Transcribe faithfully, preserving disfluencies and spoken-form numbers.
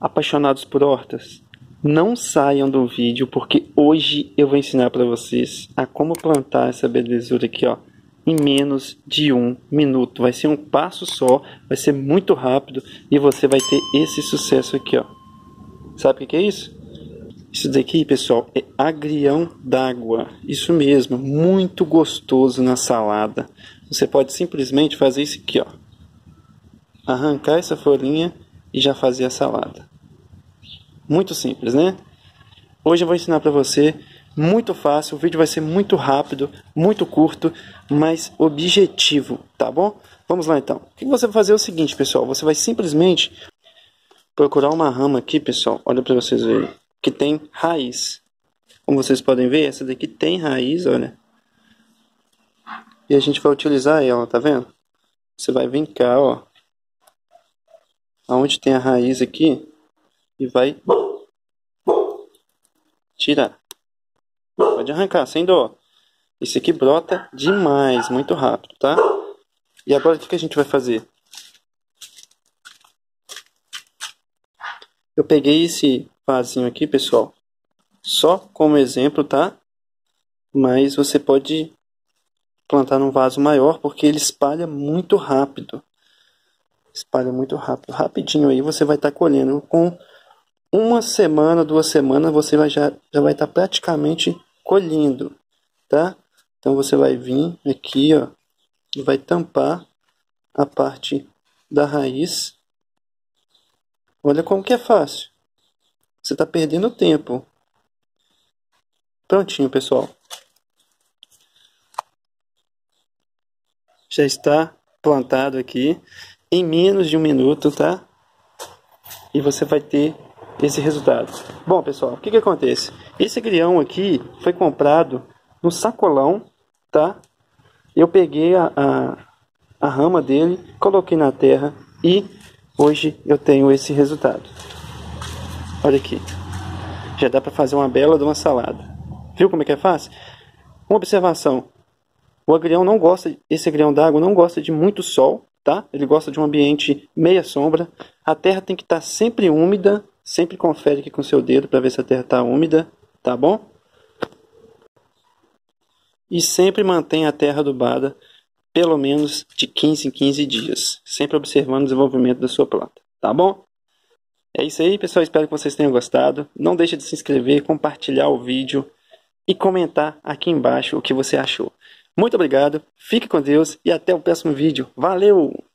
apaixonados por hortas, não saiam do vídeo, porque hoje eu vou ensinar para vocês a como plantar essa belezura aqui, ó, em menos de um minuto. Vai ser um passo só, vai ser muito rápido e você vai ter esse sucesso aqui, ó. Sabe o que é isso? Isso daqui, pessoal, é agrião d'água. Isso mesmo, muito gostoso na salada. Você pode simplesmente fazer isso aqui, ó. Arrancar essa folhinha e já fazer a salada. Muito simples, né? Hoje eu vou ensinar para você, muito fácil, o vídeo vai ser muito rápido, muito curto, mas objetivo, tá bom? Vamos lá então. O que você vai fazer é o seguinte, pessoal, você vai simplesmente procurar uma rama aqui, pessoal, olha para vocês verem, que tem raiz. Como vocês podem ver, essa daqui tem raiz, olha. E a gente vai utilizar ela, tá vendo? Você vai vir cá, ó, aonde tem a raiz aqui, e vai tirar. Pode arrancar, sem dó. Isso aqui brota demais, muito rápido, tá? E agora o que a gente vai fazer? Eu peguei esse vasinho aqui, pessoal, só como exemplo, tá? Mas você pode plantar num vaso maior, porque ele espalha muito rápido. Espalha muito rápido. Rapidinho aí você vai estar colhendo. Com uma semana, duas semanas, você vai já, já vai estar praticamente colhendo, tá? Então você vai vir aqui, ó, e vai tampar a parte da raiz. Olha como que é fácil. Você está perdendo tempo. Prontinho, pessoal. Já está plantado aqui em menos de um minuto, tá? E você vai ter esse resultado. Bom, pessoal, o que que acontece? Esse agrião aqui foi comprado no sacolão, tá? Eu peguei a, a, a rama dele, coloquei na terra e hoje eu tenho esse resultado. Olha aqui. Já dá para fazer uma bela de uma salada. Viu como é que é fácil? Uma observação. O agrião não gosta, esse agrião d'água não gosta de muito sol, tá? Ele gosta de um ambiente meia sombra. A terra tem que estar sempre úmida. Sempre confere aqui com seu dedo para ver se a terra está úmida, tá bom? E sempre mantém a terra adubada pelo menos de quinze em quinze dias. Sempre observando o desenvolvimento da sua planta, tá bom? É isso aí, pessoal. Espero que vocês tenham gostado. Não deixe de se inscrever, compartilhar o vídeo e comentar aqui embaixo o que você achou. Muito obrigado, fique com Deus e até o próximo vídeo. Valeu!